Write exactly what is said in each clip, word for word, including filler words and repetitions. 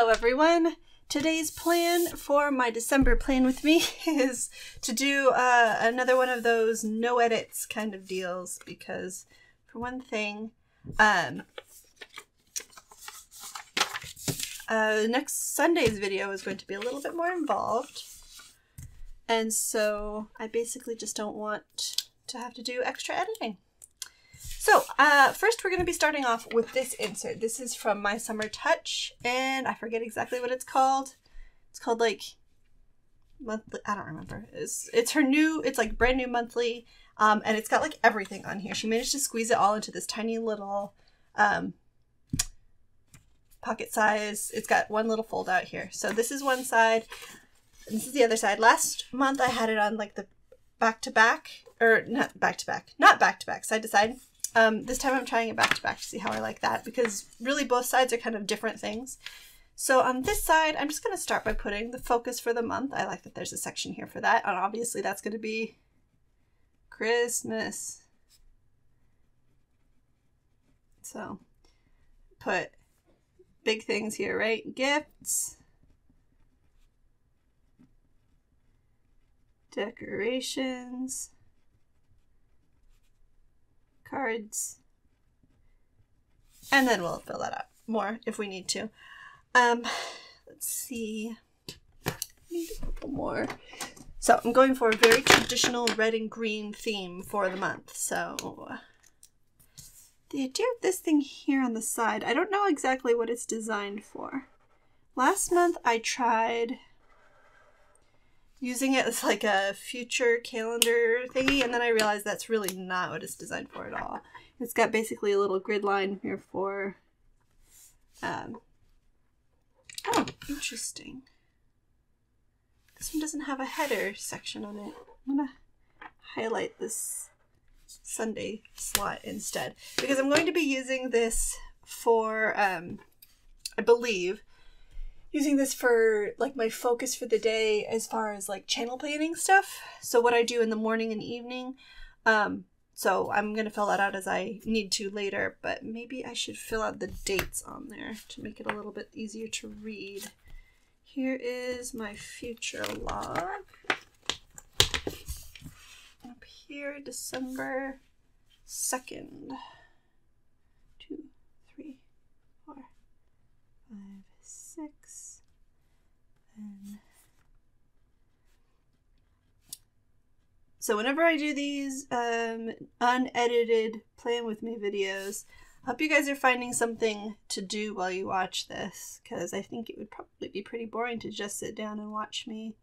Hello everyone! Today's plan for my December plan with me is to do uh, another one of those no edits kind of deals because, for one thing, um, uh, next Sunday's video is going to be a little bit more involved, and so I basically just don't want to have to do extra editing. So uh, first we're going to be starting off with this insert. This is from My Summer Touch, and I forget exactly what it's called. It's called like, monthly, I don't remember. It's, it's her new, it's like brand new monthly, um, and it's got like everything on here. She managed to squeeze it all into this tiny little um, pocket size. It's got one little fold out here. So this is one side, and this is the other side. Last month I had it on like the back to back, or not back to back, not back to back, side to side. Um, this time I'm trying it back to back to see how I like that, because really both sides are kind of different things. So on this side, I'm just going to start by putting the focus for the month. I like that there's a section here for that, and obviously that's going to be Christmas. So put big things here, right? Gifts, decorations, cards, and then we'll fill that out more if we need to. Um, let's see, I need a couple more. So I'm going for a very traditional red and green theme for the month. So the idea of this thing here on the side, I don't know exactly what it's designed for. Last month I tried using it as like a future calendar thingy, and then I realized that's really not what it's designed for at all. It's got basically a little grid line here for, um, oh, interesting. This one doesn't have a header section on it. I'm gonna highlight this Sunday slot instead, because I'm going to be using this for, um, I believe, using this for like my focus for the day as far as like channel planning stuff. So what I do in the morning and evening. Um, so I'm gonna fill that out as I need to later, but maybe I should fill out the dates on there to make it a little bit easier to read. Here is my future log. Up here, December second. Two, three, four, five, six, and so whenever I do these um, unedited plan with me videos, I hope you guys are finding something to do while you watch this, because I think it would probably be pretty boring to just sit down and watch me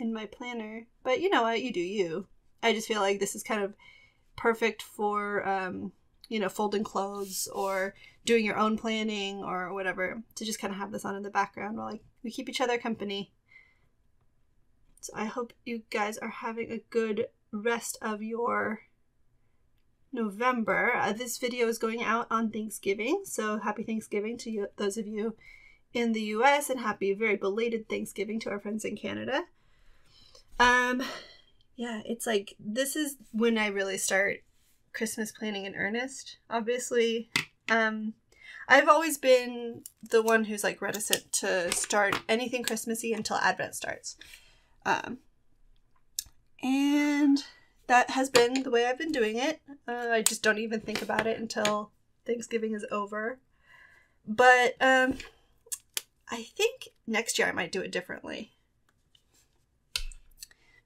in my planner. But you know what, you do you. I just feel like this is kind of perfect for um, you know, folding clothes or doing your own planning or whatever, to just kind of have this on in the background while like we keep each other company. So I hope you guys are having a good rest of your November. Uh, this video is going out on Thanksgiving, so happy Thanksgiving to you, those of you in the U S, and happy very belated Thanksgiving to our friends in Canada. Um, yeah, it's like, this is when I really start Christmas planning in earnest, obviously. Um, I've always been the one who's like reticent to start anything Christmassy until Advent starts. Um, and that has been the way I've been doing it. Uh, I just don't even think about it until Thanksgiving is over. But um, I think next year I might do it differently,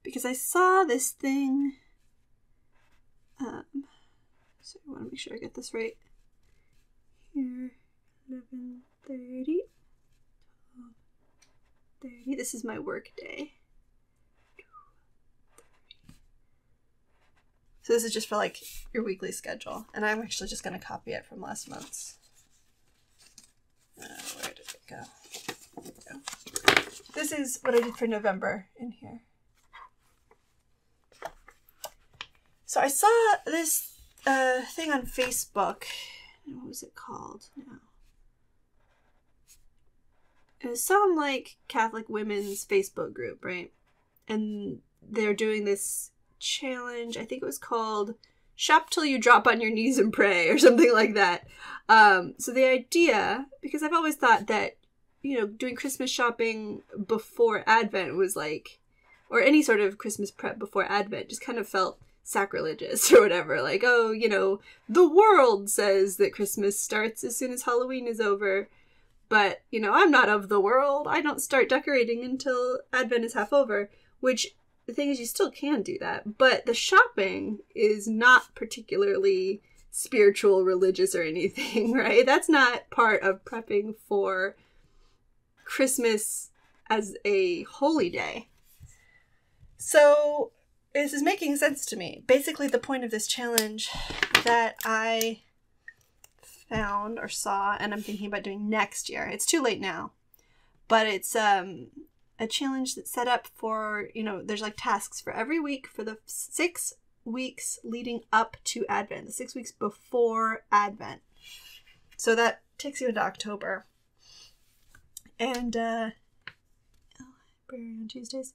because I saw this thing. Um, So I want to make sure I get this right. Here, eleven thirty, twelve thirty. This is my work day. So this is just for like your weekly schedule. And I'm actually just going to copy it from last month's. Uh, where did it go? There we go. This is what I did for November in here. So I saw this uh, thing on Facebook. What was it called now? It was some like Catholic women's Facebook group, right? And they're doing this challenge. I think it was called Shop Till You Drop on Your Knees and Pray or something like that. Um, so the idea, because I've always thought that, you know, doing Christmas shopping before Advent was like, or any sort of Christmas prep before Advent just kind of felt sacrilegious or whatever. Like, oh, you know, the world says that Christmas starts as soon as Halloween is over. But, you know, I'm not of the world. I don't start decorating until Advent is half over, which the thing is you still can do that. But the shopping is not particularly spiritual, religious, or anything, right? That's not part of prepping for Christmas as a holy day. So this is making sense to me. Basically, the point of this challenge that I found or saw and I'm thinking about doing next year, it's too late now, but it's um a challenge that's set up for, you know, there's like tasks for every week for the six weeks leading up to Advent, the six weeks before Advent. So that takes you into October. And uh library on Tuesdays.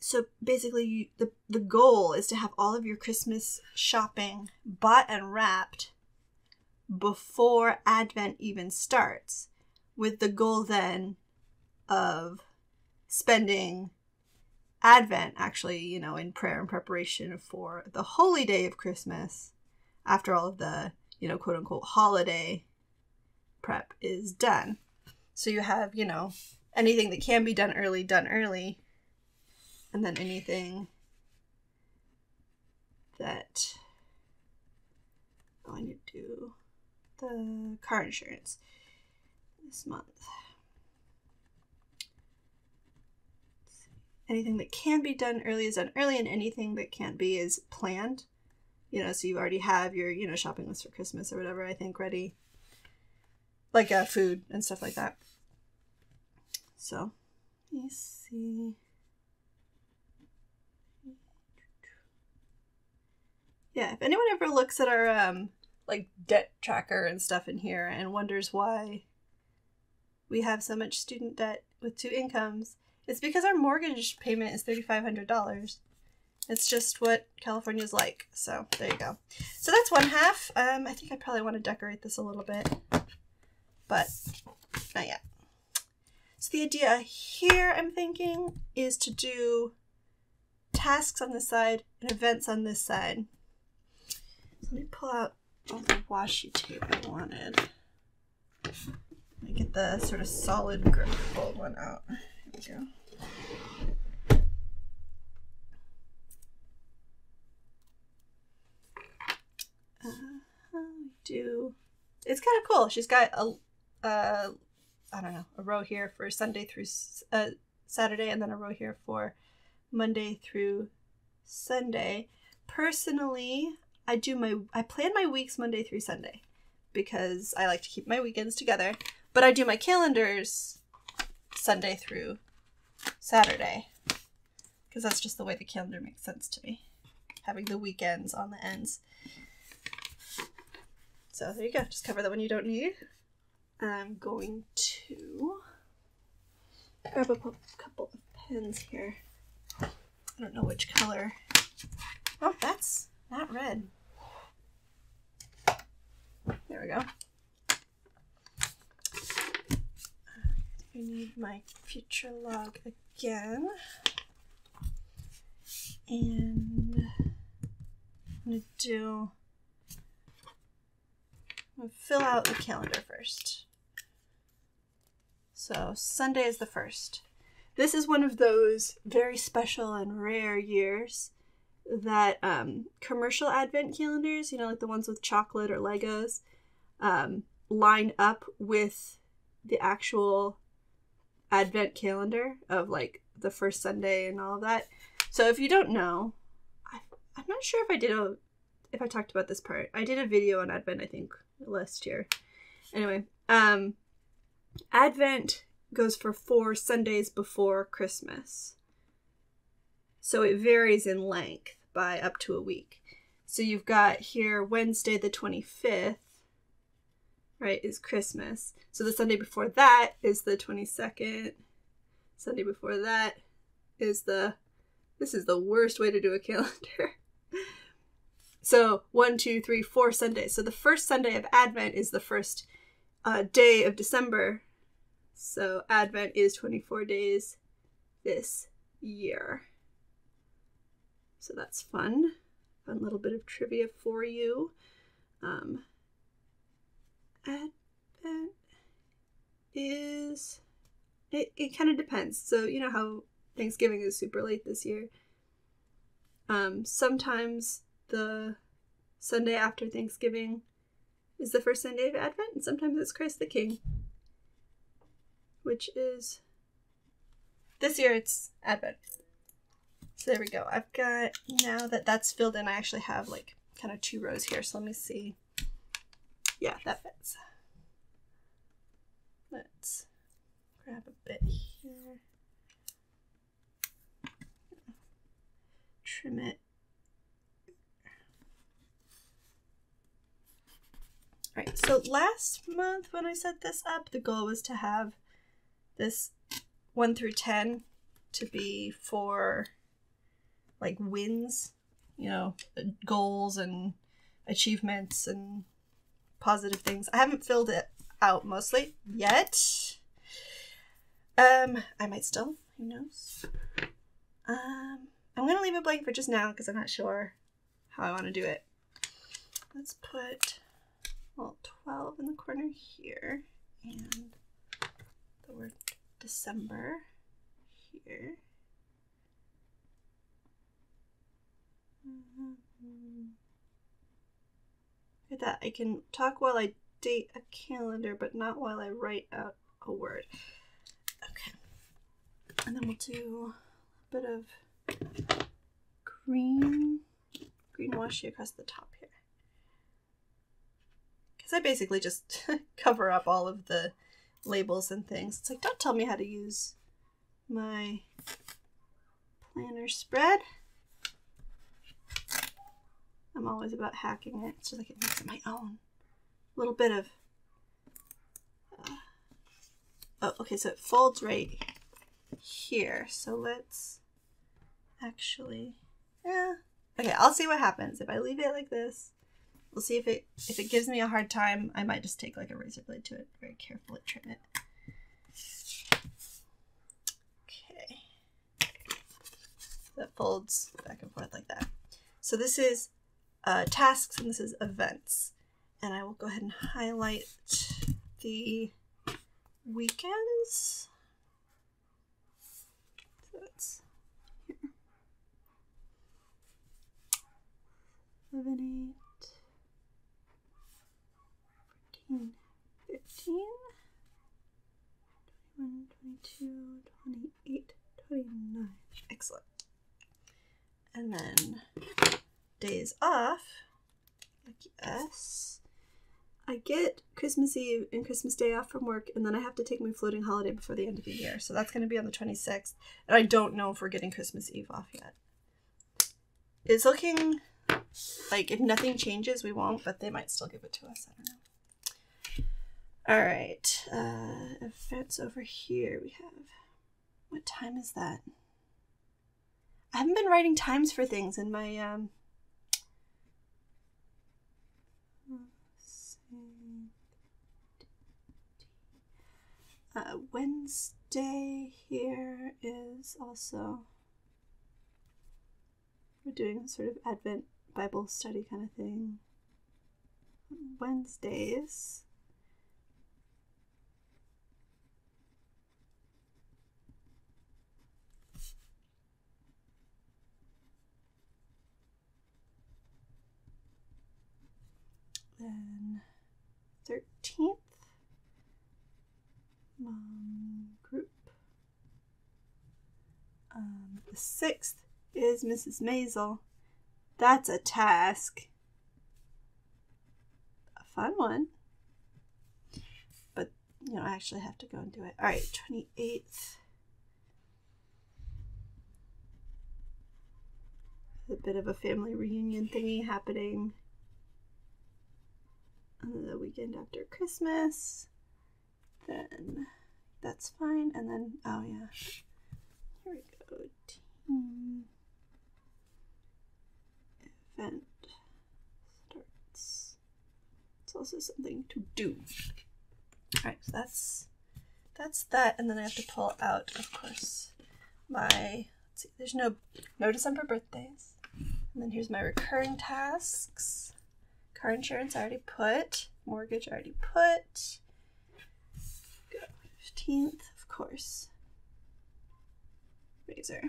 So basically, you, the, the goal is to have all of your Christmas shopping bought and wrapped before Advent even starts, with the goal then of spending Advent actually, you know, in prayer and preparation for the holy day of Christmas after all of the, you know, quote unquote holiday prep is done. So you have, you know, anything that can be done early, done early. And then anything that I want to do, the car insurance this month. Anything that can be done early is done early, and anything that can't be is planned. You know, so you already have your, you know, shopping list for Christmas or whatever, I think, ready. Like uh, food and stuff like that. So, let me see. Yeah, if anyone ever looks at our um, like debt tracker and stuff in here and wonders why we have so much student debt with two incomes, it's because our mortgage payment is three thousand five hundred dollars. It's just what California's like. So there you go. So that's one half. Um, I think I probably want to decorate this a little bit, but not yet. So the idea here, I'm thinking, is to do tasks on this side and events on this side. Let me pull out all the washi tape I wanted. I get the sort of solid grip fold one out. There we go. Uh, do it's kind of cool. She's got a, uh, I don't know, a row here for Sunday through uh, Saturday, and then a row here for Monday through Sunday. Personally, I do my, I plan my weeks Monday through Sunday because I like to keep my weekends together, but I do my calendars Sunday through Saturday because that's just the way the calendar makes sense to me, having the weekends on the ends. So there you go. Just cover the one you don't need. I'm going to grab up a couple of pens here. I don't know which color. Oh, that's not red. There we go. I need my future log again. And I'm going to do, I'm going to fill out the calendar first. So Sunday is the first. This is one of those very special and rare years that um, commercial Advent calendars, you know, like the ones with chocolate or Legos, um, line up with the actual Advent calendar of like the first Sunday and all of that. So if you don't know, I, I'm not sure if I did a, if I talked about this part. I did a video on Advent, I think, last year. Anyway, um, Advent goes for four Sundays before Christmas. So it varies in length by up to a week. So you've got here Wednesday the twenty-fifth, right, is Christmas. So the Sunday before that is the twenty-second. Sunday before that is the, this is the worst way to do a calendar. So one, two, three, four Sundays. So the first Sunday of Advent is the first uh, day of December. So Advent is twenty-four days this year. So that's fun. Fun little bit of trivia for you. Um, Advent is... It, it kind of depends. So you know how Thanksgiving is super late this year. Um, sometimes the Sunday after Thanksgiving is the first Sunday of Advent, and sometimes it's Christ the King, which is... This year it's Advent. So there we go. I've got, now that that's filled in, I actually have like kind of two rows here. So let me see. Yeah, that fits. Let's grab a bit here. Trim it. All right, so last month when I set this up, the goal was to have this one through ten to be for like wins, you know, goals and achievements and positive things. I haven't filled it out mostly yet. Um, I might still, who knows? Um, I'm gonna leave it blank for just now because I'm not sure how I wanna do it. Let's put well, twelve in the corner here and the word December here. Look at that. I can talk while I date a calendar, but not while I write out a word. Okay. And then we'll do a bit of green, green washi across the top here. Because I basically just cover up all of the labels and things. It's like, don't tell me how to use my planner spread. I'm always about hacking it. It's just like it makes it my own. A little bit of... Uh, oh, okay, so it folds right here. So let's actually... Yeah. Okay, I'll see what happens. If I leave it like this, we'll see if it if it gives me a hard time. I might just take like a razor blade to it. Very carefully trim it. Okay. That folds back and forth like that. So this is... Uh, tasks, and this is events. And I will go ahead and highlight the weekends. So it's here. eleven, eight, fourteen, fifteen, twenty-one, twenty-two, twenty-eight, twenty-nine. Excellent. And then days off, lucky us. I get Christmas Eve and Christmas Day off from work, and then I have to take my floating holiday before the end of the year. So that's going to be on the twenty-sixth, and I don't know if we're getting Christmas Eve off yet. It's looking like if nothing changes, we won't, but they might still give it to us. I don't know. All right, uh, events over here we have. What time is that? I haven't been writing times for things in my... Um, Uh, Wednesday here is also, we're doing sort of Advent Bible study kind of thing. Wednesdays. Then thirteenth. Mom group. Um, the sixth is Missus Maisel. That's a task. A fun one. But, you know, I actually have to go and do it. All right, twenty-eighth. A bit of a family reunion thingy happening on the weekend after Christmas. Then that's fine, and then oh yeah, here we go. Team event starts. It's also something to do. All right, so that's that's that. And then I have to pull out, of course, my, let's see, there's no, no December birthdays. And then here's my recurring tasks. Car insurance I already put. Mortgage I already put. fifteenth, of course. Razor.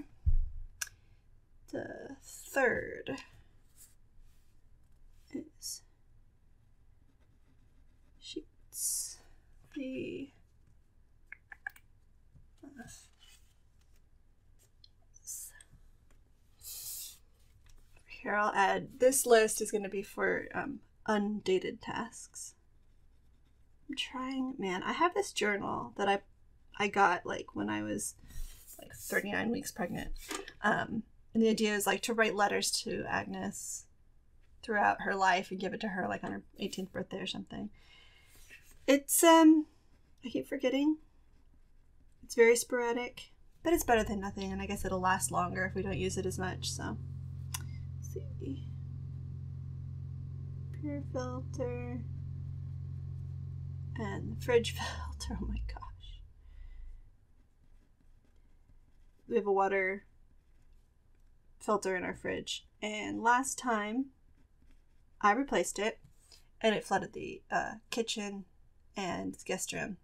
The third is sheets. The uh, here I'll add, this list is going to be for um, undated tasks. I'm trying, man, I have this journal that I I got like when I was like thirty-nine weeks pregnant. Um, and the idea is like to write letters to Agnes throughout her life and give it to her like on her eighteenth birthday or something. It's, um, I keep forgetting. It's very sporadic, but it's better than nothing. And I guess it'll last longer if we don't use it as much, so. Let's see. Pure filter. And the fridge filter, oh my gosh. We have a water filter in our fridge. And last time I replaced it and it flooded the uh, kitchen and guest room.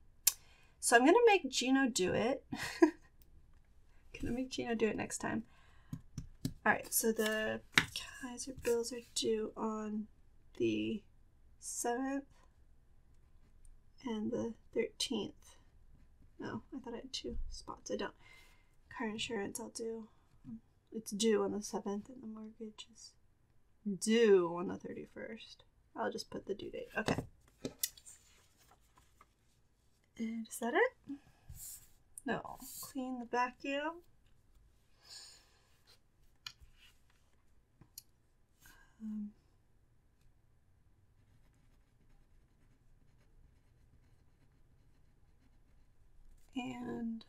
So I'm gonna make Gino do it. Gonna make Gino do it next time. All right, so the Kaiser bills are due on the seventh. And the thirteenth. No, I thought I had two spots. I don't. Car insurance I'll do. It's due on the seventh and the mortgage is due on the thirty-first. I'll just put the due date. Okay. And is that it? No. Clean the vacuum. Um. And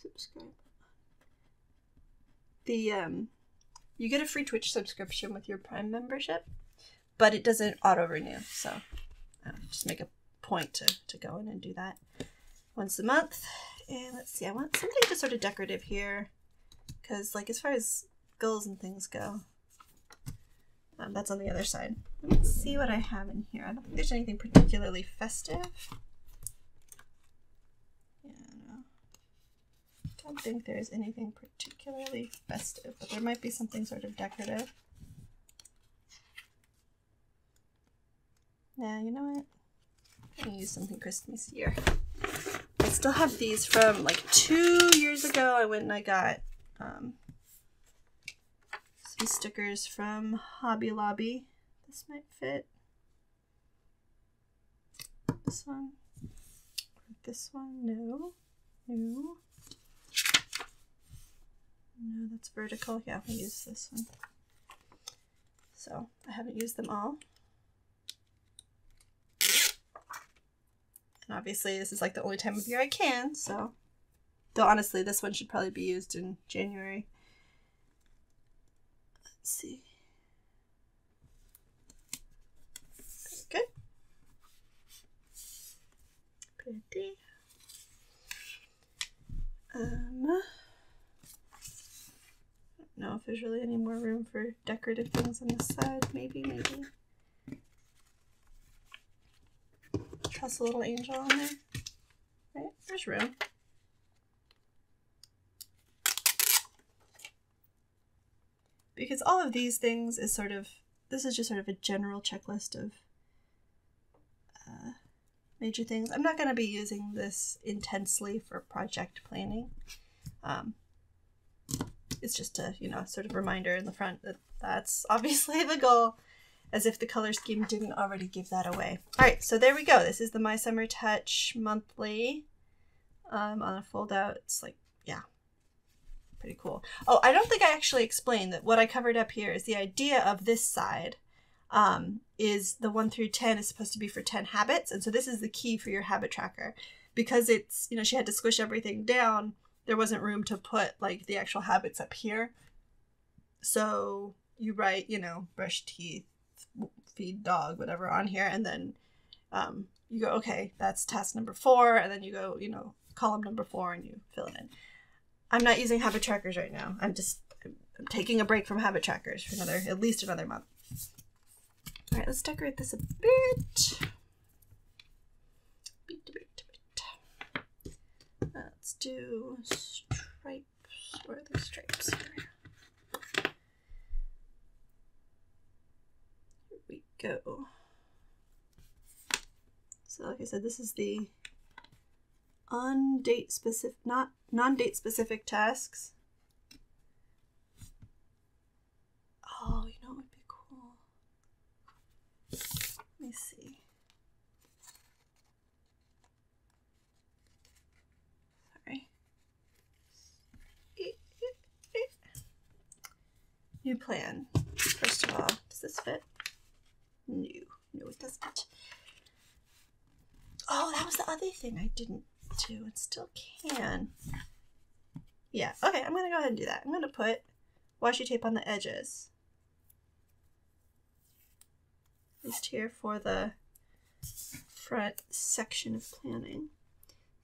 subscribe. The um, you get a free Twitch subscription with your Prime membership, but it doesn't auto renew. So I don't know, just make a point to to go in and do that once a month. And let's see, I want something just sort of decorative here, because like as far as goals and things go, Um, that's on the other side. Let's see what I have in here. I don't think there's anything particularly festive. Yeah, no. I don't think there's anything particularly festive, but there might be something sort of decorative. Now, you know what? I'm gonna use something Christmassier. I still have these from like two years ago. I went and I got um, some stickers from Hobby Lobby. This might fit. This one. This one. No. No. No, that's vertical. Yeah, I'll use this one. So I haven't used them all. And obviously this is like the only time of year I can, so. Though honestly, this one should probably be used in January. Let's see. Good. Pretty. Um, I don't know if there's really any more room for decorative things on this side. Maybe, maybe. Toss a little angel on there. Right? There's room. Because all of these things is sort of, this is just sort of a general checklist of uh, major things. I'm not going to be using this intensely for project planning. Um, it's just a, you know, sort of reminder in the front that that's obviously the goal, as if the color scheme didn't already give that away. All right, so there we go. This is the My Summer Touch monthly um, on a fold out. It's like, yeah. Pretty cool. Oh, I don't think I actually explained that what I covered up here is the idea of this side um, is the one through ten is supposed to be for ten habits. And so this is the key for your habit tracker, because it's, you know, she had to squish everything down. There wasn't room to put like the actual habits up here. So you write, you know, brush teeth, feed dog, whatever on here. And then um, you go, okay, that's task number four, and then you go, you know, column number four, and you fill it in. I'm not using habit trackers right now. I'm just I'm taking a break from habit trackers for another, at least another month. All right, let's decorate this a bit. Bit, bit, bit. Let's do stripes. Where are these stripes? Here we go. So like I said, this is the undate specific, not non-date specific tasks. Oh, you know what would be cool? Let me see. Sorry. New plan. First of all, does this fit? No, no, it doesn't. Oh, that was the other thing I didn't do. It still can. Yeah, okay, I'm going to go ahead and do that. I'm going to put washi tape on the edges. At least here for the front section of planning.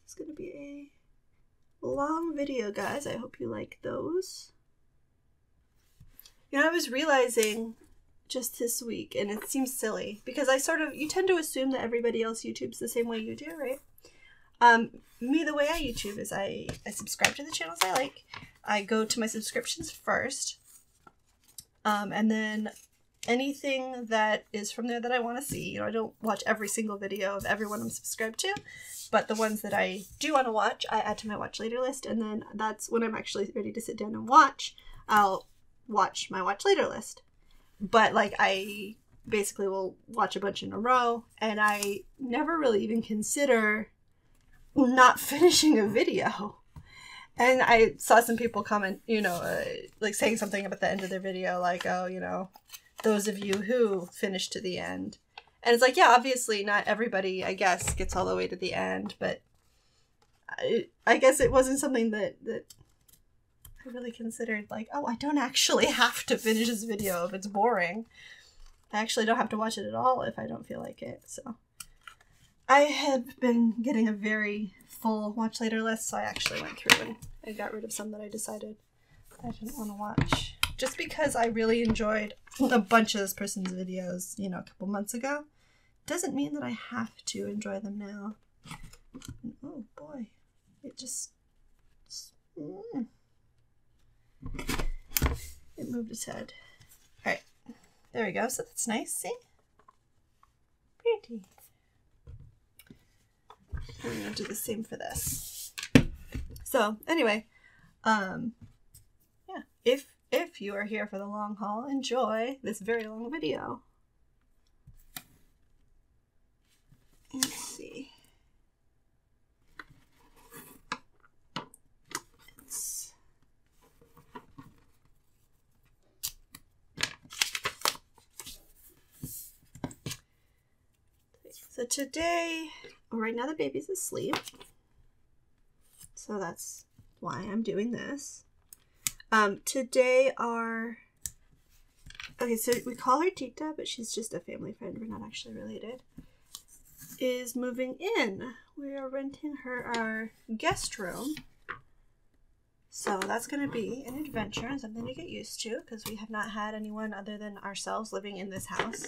It's going to be a long video, guys. I hope you like those. You know, I was realizing just this week, and it seems silly because I sort of, you tend to assume that everybody else YouTubes the same way you do, right? Um, me, the way I YouTube is I, I subscribe to the channels I like. I go to my subscriptions first. Um, and then anything that is from there that I want to see, you know, I don't watch every single video of everyone I'm subscribed to, but the ones that I do want to watch, I add to my watch later list. And then that's when I'm actually ready to sit down and watch, I'll watch my watch later list. But like I basically will watch a bunch in a row, and I never really even consider not finishing a video. And I saw some people comment, you know, uh, like saying something about the end of their video, like, oh, you know, those of you who finished to the end. And it's like, yeah, obviously not everybody, I guess, gets all the way to the end, but I, I guess it wasn't something that, that I really considered, like, oh, I don't actually have to finish this video if it's boring. I actually don't have to watch it at all if I don't feel like it, so. I had been getting a very full watch later list, so I actually went through and I got rid of some that I decided I didn't want to watch. Just because I really enjoyed a bunch of this person's videos, you know, a couple months ago, doesn't mean that I have to enjoy them now. And, oh boy, it just... just mm. It moved its head. Alright, there we go. So that's nice. See? Pretty. We're going to do the same for this. So anyway, um, yeah, if, if you are here for the long haul, enjoy this very long video. Let's see. So today, right now the baby's asleep, so that's why I'm doing this. Um, today our, okay, so we call her Tita, but she's just a family friend, we're not actually related, is moving in. We are renting her our guest room, so that's going to be an adventure and something to get used to, because we have not had anyone other than ourselves living in this house.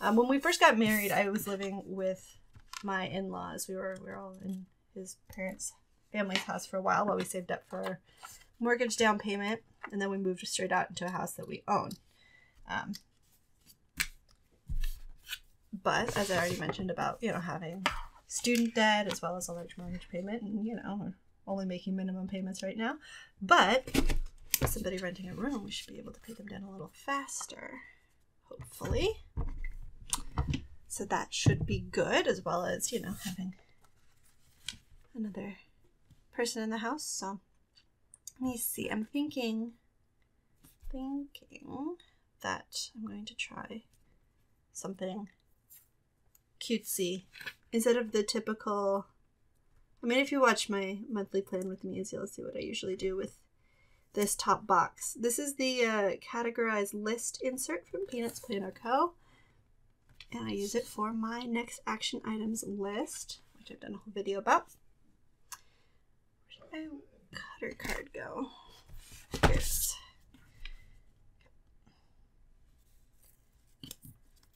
Um, when we first got married, I was living with my in-laws. We were we were all in his parents' family's house for a while while we saved up for our mortgage down payment, and then we moved straight out into a house that we own. Um, but as I already mentioned about, you know, having student debt as well as a large mortgage payment, and you know, we're only making minimum payments right now. But with somebody renting a room, we should be able to pay them down a little faster, hopefully. So that should be good, as well as, you know, having another person in the house. So let me see. I'm thinking, thinking that I'm going to try something cutesy instead of the typical. I mean, if you watch my monthly plan with me, you'll see what I usually do with this top box. This is the uh, categorized list insert from Peanuts Planner Co. and I use it for my next action items list, which I've done a whole video about. Where did my cutter card go? Here's.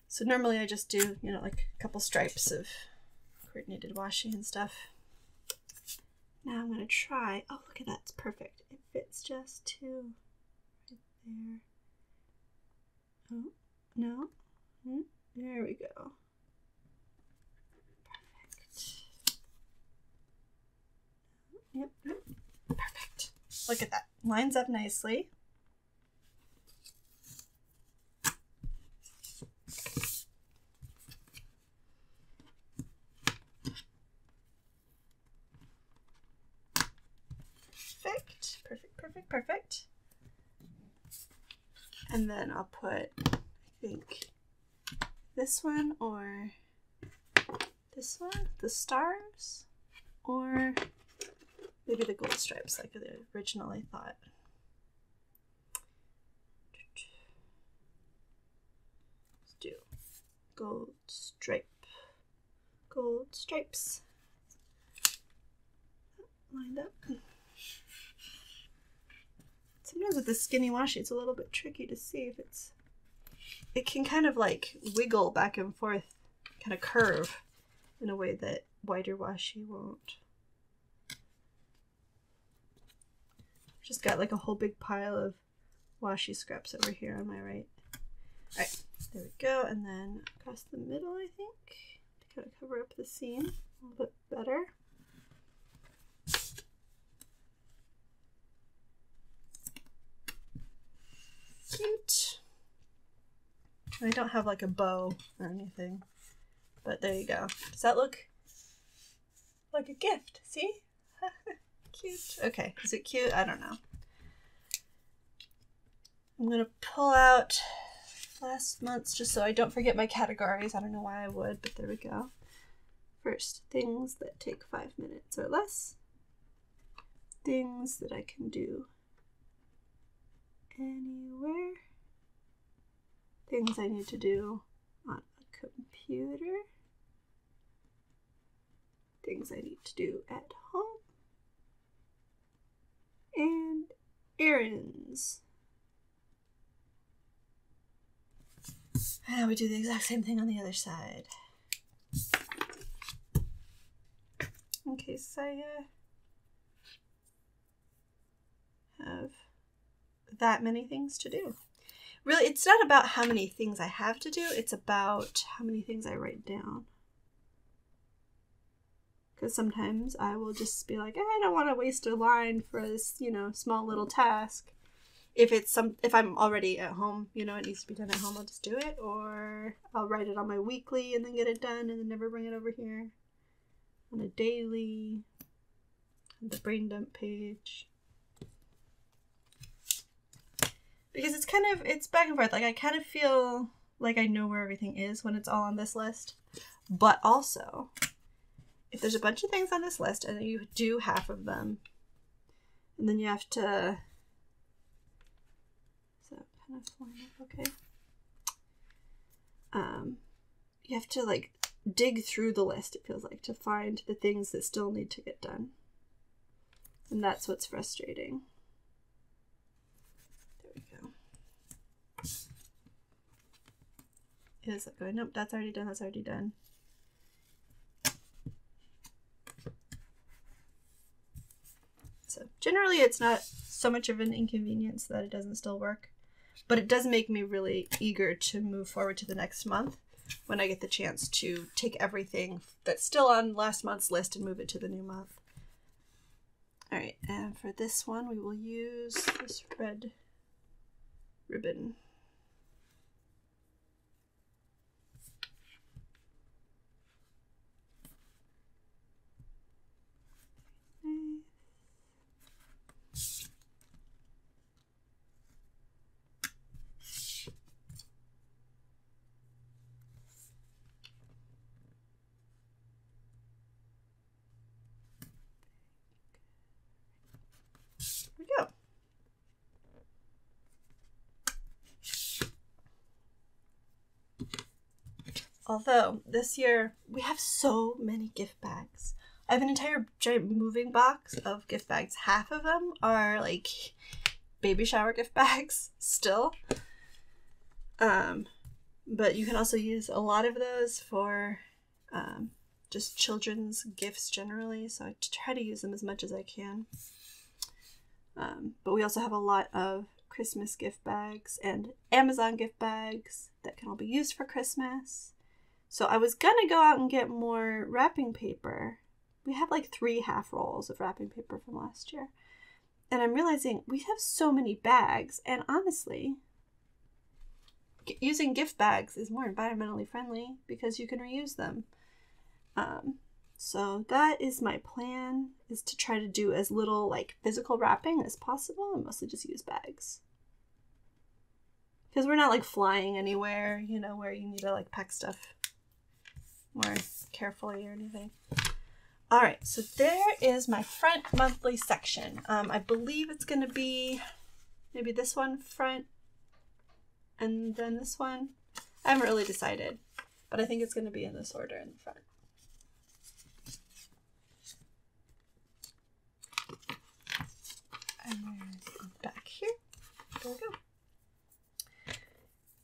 So normally I just do, you know, like a couple stripes of coordinated washi and stuff. Now I'm going to try, oh look at that, it's perfect. It fits just to right there. Oh, no, mm, there we go. Perfect. Yep, yep, perfect. Look at that, lines up nicely. Perfect. And then I'll put, I think, this one or this one, the stars, or maybe the gold stripes like I originally thought. Let's do gold stripe, gold stripes lined up. Sometimes with the skinny washi, it's a little bit tricky to see if it's, it can kind of like wiggle back and forth, kind of curve in a way that wider washi won't. Just got like a whole big pile of washi scraps over here on my right. All right, there we go. And then across the middle, I think, to kind of cover up the seam a little bit better. Cute. I don't have like a bow or anything, but there you go. Does that look like a gift? See? Cute. Okay, is it cute? I don't know. I'm gonna pull out last month's just so I don't forget my categories. I don't know why I would, but there we go. First, things that take five minutes or less. Things that I can do anywhere. Things I need to do on a computer. Things I need to do at home. And errands. And now we do the exact same thing on the other side. In case I uh, have that many things to do. Really, it's not about how many things I have to do, it's about how many things I write down. Because sometimes I will just be like, I don't want to waste a line for this, you know, small little task. If it's some, if I'm already at home, you know, it needs to be done at home, I'll just do it. Or I'll write it on my weekly and then get it done and then never bring it over here. On a daily, on the brain dump page. Because it's kind of, it's back and forth. Like, I kind of feel like I know where everything is when it's all on this list. But also, if there's a bunch of things on this list and you do half of them, and then you have to, is that kind of flying up? Okay. Um, you have to, like, dig through the list, it feels like, to find the things that still need to get done. And that's what's frustrating. Is that going? Nope, that's already done, that's already done. So generally it's not so much of an inconvenience that it doesn't still work, but it does make me really eager to move forward to the next month when I get the chance to take everything that's still on last month's list and move it to the new month. All right, and for this one, we will use this red ribbon. Although this year we have so many gift bags. I have an entire giant moving box of gift bags. Half of them are like baby shower gift bags still. Um, but you can also use a lot of those for um, just children's gifts generally. So I try to use them as much as I can. Um, but we also have a lot of Christmas gift bags and Amazon gift bags that can all be used for Christmas. So I was gonna go out and get more wrapping paper. We have like three half rolls of wrapping paper from last year. And I'm realizing we have so many bags, and honestly, using gift bags is more environmentally friendly because you can reuse them. Um, so that is my plan, is to try to do as little like physical wrapping as possible and mostly just use bags. Because we're not like flying anywhere, you know, where you need to like pack stuff more carefully or anything. All right, so there is my front monthly section. Um, I believe it's gonna be maybe this one front and then this one. I haven't really decided, but I think it's gonna be in this order in the front. And then back here, there we go.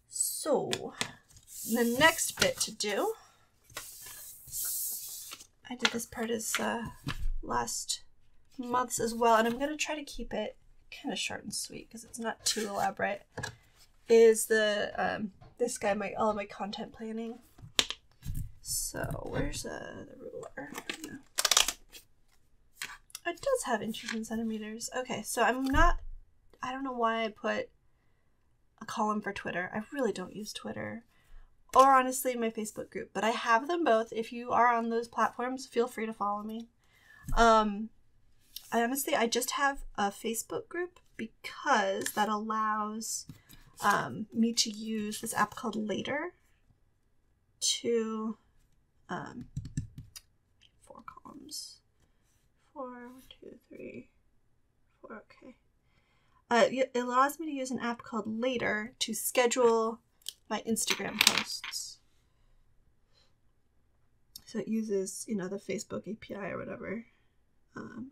So the next bit to do, I did this part as uh, last month's as well, and I'm going to try to keep it kind of short and sweet because it's not too elaborate, is the um, this guy, my all of my content planning. So where's uh, the ruler? No. It does have inches and centimeters. Okay, so I'm not, I don't know why I put a column for Twitter. I really don't use Twitter. Or honestly, my Facebook group. But I have them both. If you are on those platforms, feel free to follow me. Um, I honestly, I just have a Facebook group because that allows um, me to use this app called Later to, um, four columns. Four, one, two, three, four, okay. Uh, it allows me to use an app called Later to schedule my Instagram posts. So it uses, you know, the Facebook A P I or whatever. Um,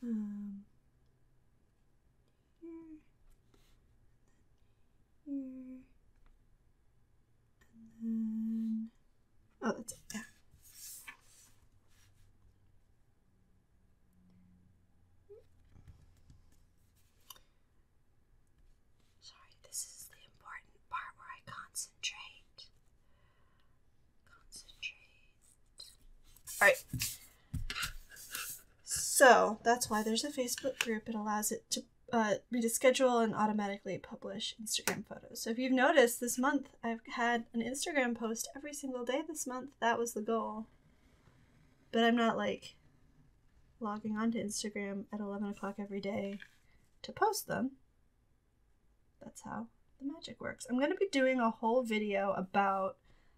um, here, here, and then, oh, that's it, yeah. Concentrate. Concentrate. All right. So that's why there's a Facebook group. It allows it to uh, me to schedule and automatically publish Instagram photos. So if you've noticed this month, I've had an Instagram post every single day this month. That was the goal. But I'm not like logging onto Instagram at eleven o'clock every day to post them. That's how magic works. I'm going to be doing a whole video about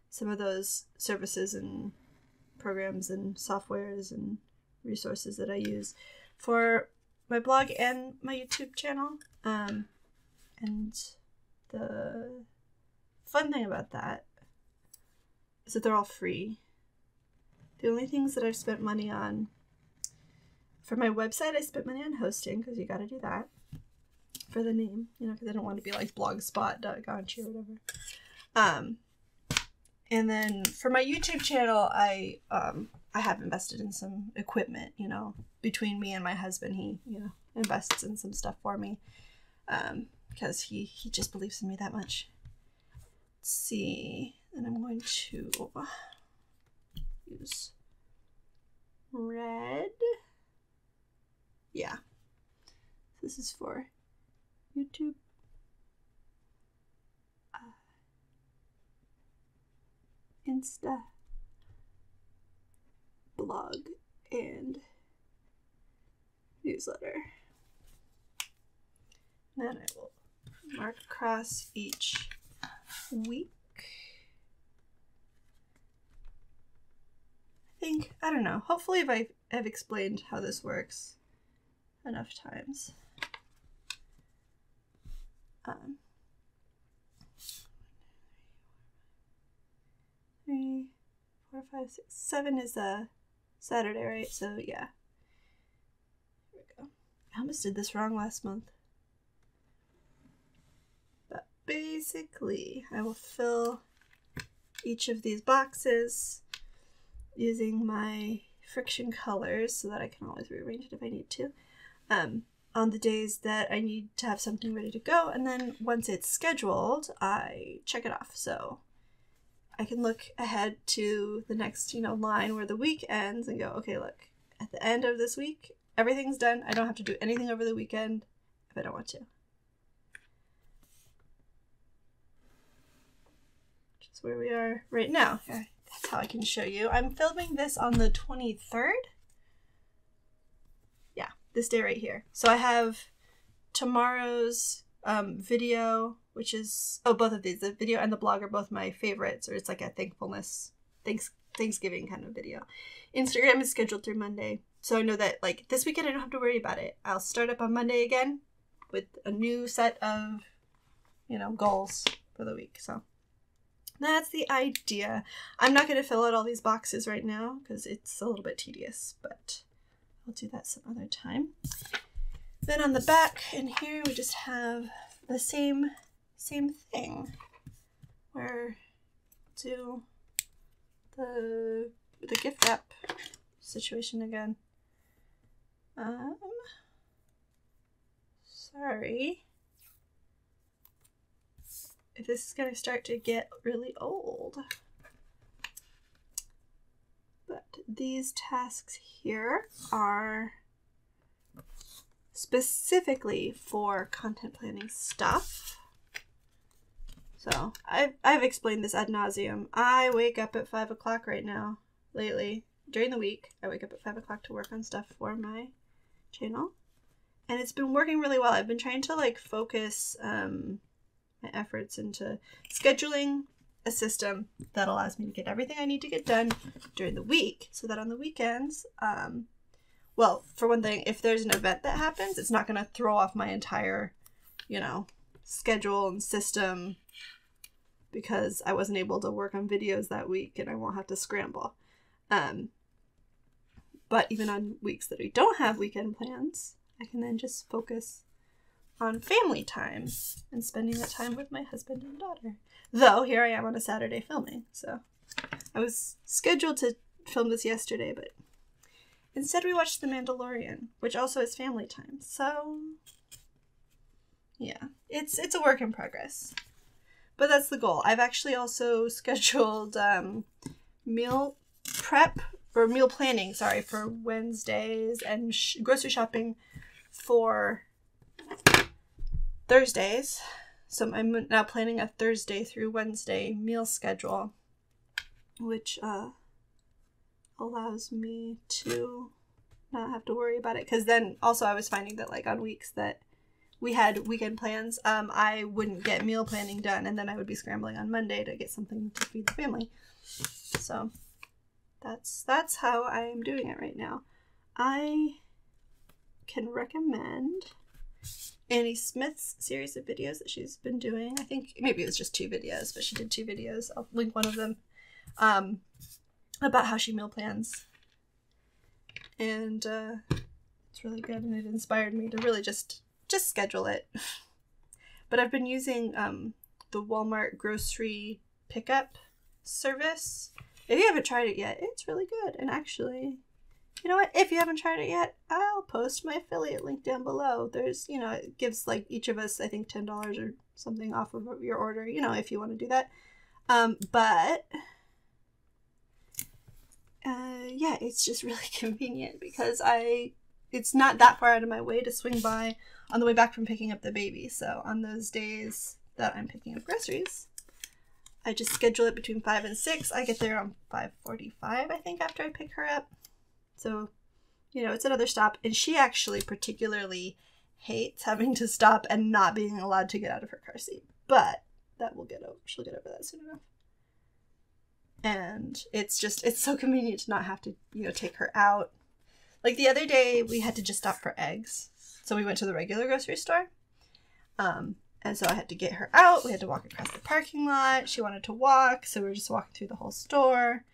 some of those services and programs and softwares and resources that I use for my blog and my YouTube channel. Um, and the fun thing about that is that they're all free. The only things that I've spent money on for my website, I spent money on hosting because you got to do that. For the name, you know, because I don't want to be like blogspot dot gonchi or whatever. Um, and then for my YouTube channel, I um, I have invested in some equipment, you know, between me and my husband. He, you know, invests in some stuff for me um, because he, he just believes in me that much. Let's see. And I'm going to use red. Yeah. This is for YouTube. Uh, Insta. Blog. And newsletter. And then I will mark across each week. I think, I don't know. Hopefully if I've, I've explained how this works enough times. Um, five, six, seven is uh, Saturday, right? So yeah. Here we go. I almost did this wrong last month. But basically, I will fill each of these boxes using my friction colors so that I can always rearrange it if I need to. Um, on the days that I need to have something ready to go, and then once it's scheduled, I check it off. So I can look ahead to the next, you know, line where the week ends and go, okay, look, at the end of this week, everything's done. I don't have to do anything over the weekend if I don't want to. Which is where we are right now. Okay. That's how I can show you. I'm filming this on the twenty-third. Yeah, this day right here. So I have tomorrow's um, video, which is, oh, both of these, the video and the blog are both my favorites, or it's like a thankfulness, thanks, Thanksgiving kind of video. Instagram is scheduled through Monday. So I know that like this weekend, I don't have to worry about it. I'll start up on Monday again with a new set of, you know, goals for the week. So that's the idea. I'm not going to fill out all these boxes right now because it's a little bit tedious, but I'll do that some other time. Then on the back in here, we just have the same Same thing where do the the gift wrap situation again. Um sorry if this is gonna start to get really old. But these tasks here are specifically for content planning stuff. So I've, I've explained this ad nauseum. I wake up at five o'clock right now, lately. During the week, I wake up at five o'clock to work on stuff for my channel. And it's been working really well. I've been trying to like focus um, my efforts into scheduling a system that allows me to get everything I need to get done during the week so that on the weekends, um, well, for one thing, if there's an event that happens, it's not gonna throw off my entire, you know, schedule and system because I wasn't able to work on videos that week and I won't have to scramble. Um, but even on weeks that we don't have weekend plans, I can then just focus on family time and spending that time with my husband and daughter. Though here I am on a Saturday filming. So I was scheduled to film this yesterday, but instead we watched The Mandalorian, which also is family time. So yeah, it's, it's a work in progress. But that's the goal. I've actually also scheduled um, meal prep or meal planning, sorry, for Wednesdays and sh grocery shopping for Thursdays. So I'm now planning a Thursday through Wednesday meal schedule, which uh, allows me to not have to worry about it. Because then also I was finding that like on weeks that we had weekend plans, um, I wouldn't get meal planning done, and then I would be scrambling on Monday to get something to feed the family. So that's that's how I am doing it right now. I can recommend Annie Smith's series of videos that she's been doing. I think maybe it was just two videos, but she did two videos. I'll link one of them um, about how she meal plans. And uh, it's really good, and it inspired me to really just just schedule it. But I've been using um, the Walmart grocery pickup service. If you haven't tried it yet, it's really good. And actually, you know what? If you haven't tried it yet, I'll post my affiliate link down below. There's, you know, it gives like each of us, I think ten dollars or something off of your order, you know, if you want to do that. Um, but uh, yeah, it's just really convenient because I It's not that far out of my way to swing by on the way back from picking up the baby. So on those days that I'm picking up groceries, I just schedule it between five and six. I get there on five forty-five, I think, after I pick her up. So, you know, it's another stop. And she actually particularly hates having to stop and not being allowed to get out of her car seat. But that will get over. She'll get over that soon enough. And it's just, it's so convenient to not have to, you know, take her out. Like the other day, we had to just stop for eggs. So we went to the regular grocery store. Um, and so I had to get her out. We had to walk across the parking lot. She wanted to walk. So we were just walking through the whole store.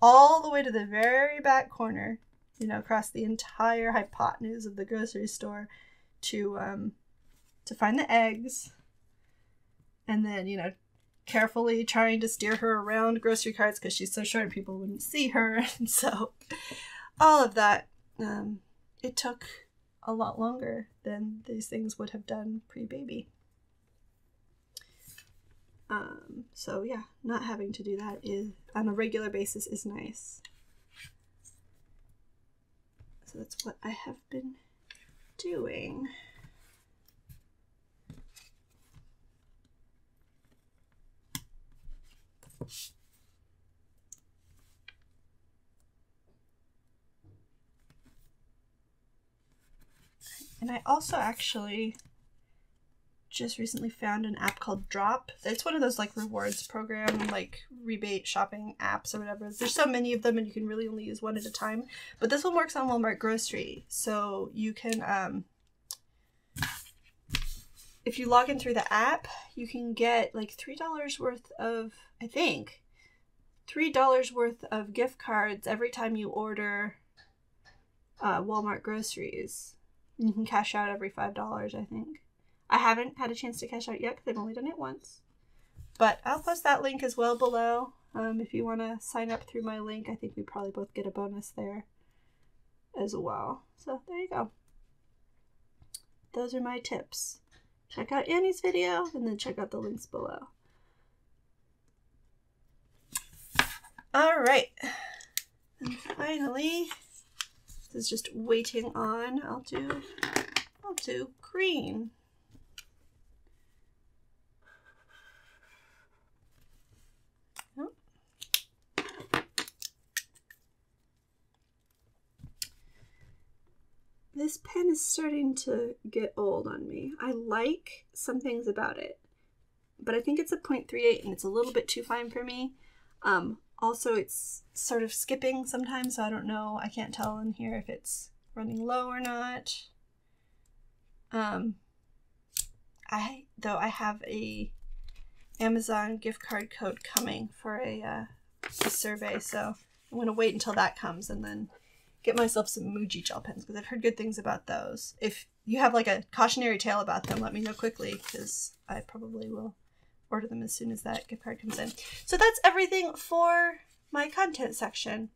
all the way to the very back corner, you know, across the entire hypotenuse of the grocery store to, um, to find the eggs. And then, you know, carefully trying to steer her around grocery carts because she's so short and people wouldn't see her. And so all of that, um, it took a lot longer than these things would have done pre-baby. Um, so yeah, not having to do that is on a regular basis is nice. So that's what I have been doing. And I also actually just recently found an app called Drop. It's one of those like rewards program, like rebate shopping apps or whatever. There's so many of them and you can really only use one at a time. But this one works on Walmart grocery. So you can, um, if you log in through the app, you can get like three dollars worth of, I think, three dollars worth of gift cards every time you order uh, Walmart groceries. You can cash out every five dollars, I think. I haven't had a chance to cash out yet because I've only done it once. But I'll post that link as well below. Um, if you want to sign up through my link, I think we probably both get a bonus there as well. So there you go. Those are my tips. Check out Annie's video and then check out the links below. All right. And finally, is just waiting on, I'll do, I'll do green. Nope. This pen is starting to get old on me. I like some things about it, but I think it's a point three eight and it's a little bit too fine for me. Um, Also, it's sort of skipping sometimes, so I don't know. I can't tell in here if it's running low or not. Um, I though I have a Amazon gift card code coming for a, uh, a survey, so I'm gonna wait until that comes and then get myself some Muji gel pens because I've heard good things about those. If you have like a cautionary tale about them, let me know quickly because I probably will order them as soon as that gift card comes in. So that's everything for my content section.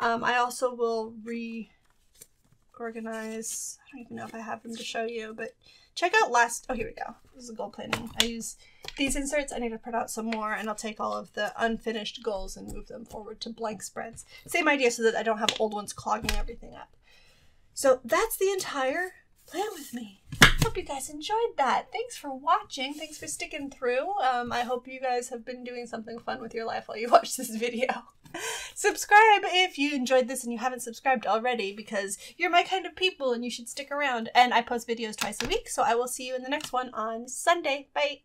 Um, I also will reorganize. I don't even know if I have them to show you, but check out last, oh, here we go. This is goal planning. I use these inserts. I need to print out some more and I'll take all of the unfinished goals and move them forward to blank spreads. Same idea so that I don't have old ones clogging everything up. So that's the entire plan with me. Hope you guys enjoyed that. Thanks for watching. Thanks for sticking through. Um, I hope you guys have been doing something fun with your life while you watch this video. Subscribe if you enjoyed this and you haven't subscribed already because you're my kind of people and you should stick around. And I post videos twice a week, so I will see you in the next one on Sunday. Bye!